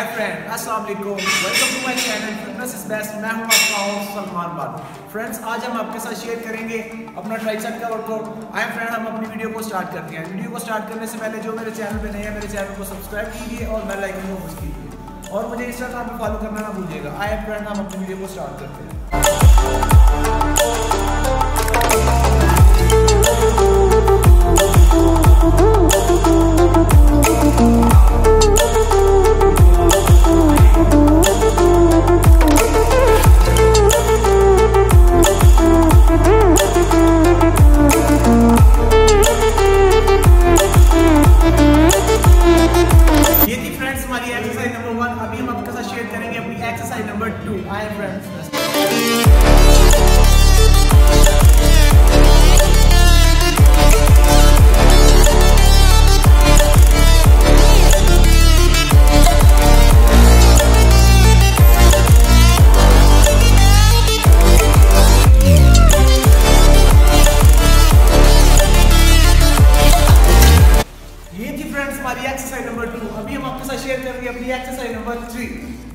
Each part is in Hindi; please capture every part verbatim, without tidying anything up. हाय फ्रेंड, अस्सलाम वालेकुम। Welcome to my channel fitness is best. मैं हूं आपका होस्ट सलमान बट। फ्रेंड्स, आज हम आपके साथ शेयर करेंगे अपना ट्राइसेप का वर्कआउट। आए फ्रेंड, हम अपनी वीडियो को स्टार्ट करते हैं। वीडियो को स्टार्ट करने से पहले जो मेरे चैनल पे नए हैं, मेरे चैनल को सब्सक्राइब कीजिए और बेल आइकन को प्रेस कीजिए और मुझे इंस्टाग्राम पर फॉलो करना ना भूलिएगा। आए फ्रेंड, हम अपनी वीडियो को स्टार्ट करते हैं। एक्सरसाइज नंबर टू अभी हम आपके साथ शेयर करेंगे अपनी एक्सरसाइज नंबर थ्री।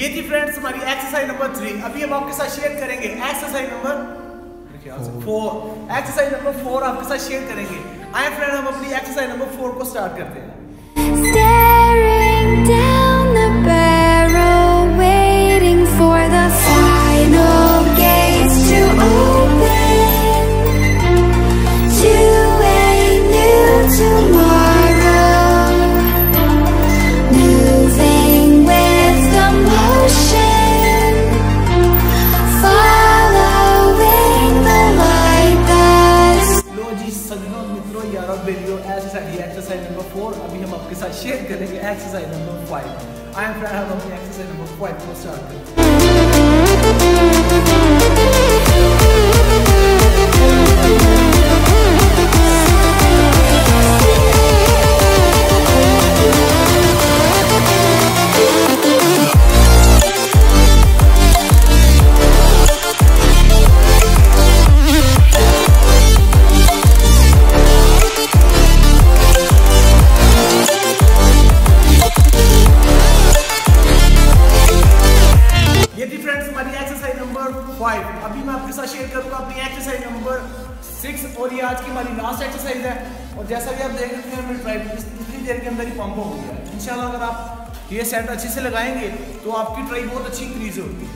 ये थी फ्रेंड्स हमारी एक्सरसाइज नंबर थ्री। अभी हम आपके साथ शेयर करेंगे exercise number four. Exercise number four आपके साथ शेयर करेंगे। आए फ्रेंड, हम अपनी एक्सरसाइज नंबर फोर को स्टार्ट करते हैं। Staring down the barrel, waiting for the final gates to open to a new tomorrow, moving with the motion. अभी हम आपके साथ शेयर करेंगे exercise number five. I am friend, हम अपनी एक्सरसाइज नंबर फाइव को स्टार्ट फाइव। अभी मैं आपके साथ शेयर करूंगा अपनी एक्सरसाइज नंबर सिक्स और ये आज की हमारी लास्ट एक्सरसाइज है। और जैसा कि आप देख सकते हैं, मेरी ट्राइसेप्स इतनी देर के अंदर ही पंप हो गया है। इंशाल्लाह अगर आप ये सेट अच्छे से लगाएंगे तो आपकी ट्राई बहुत अच्छी इंक्रीज होगी।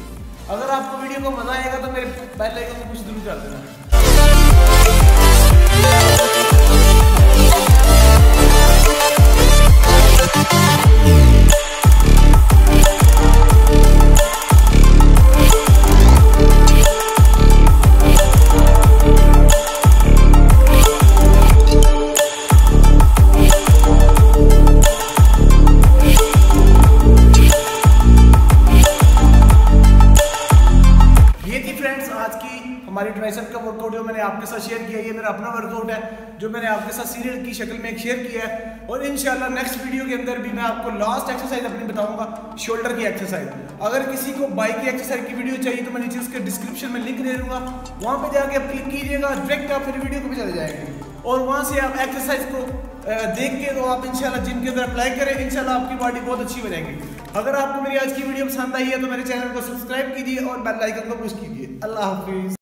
अगर आपको वीडियो को मजा आएगा तो मेरे बेल आइकन को कुछ जरूर कर देना। हमारी ट्राइसेप का वर्कआउट जो मैंने आपके साथ शेयर किया, ये मेरा अपना वर्कआउट है जो मैंने आपके साथ सीरियल की शक्ल में शेयर किया है। और इंशाल्लाह नेक्स्ट वीडियो के अंदर भी मैं आपको लास्ट एक्सरसाइज अपनी बताऊंगा, शोल्डर की एक्सरसाइज। अगर किसी को बाइक की एक्सरसाइज की वीडियो चाहिए तो मैं नीचे उसके डिस्क्रिप्शन में लिंक दे दूंगा, वहाँ पर जाके आप क्लिक कीजिएगा। डायरेक्ट आप फिर वीडियो को भी चले जाएंगे और वहाँ से आप एक्सरसाइज को देख के तो आप इंशाल्लाह जिम के अंदर अप्लाई करें। इंशाल्लाह आपकी बॉडी बहुत अच्छी बनेगी। अगर आपको मेरी आज की वीडियो पसंद आई है तो मेरे चैनल को सब्सक्राइब कीजिए और बेल आइकन को प्रेस कीजिए। अल्लाह हाफिज़।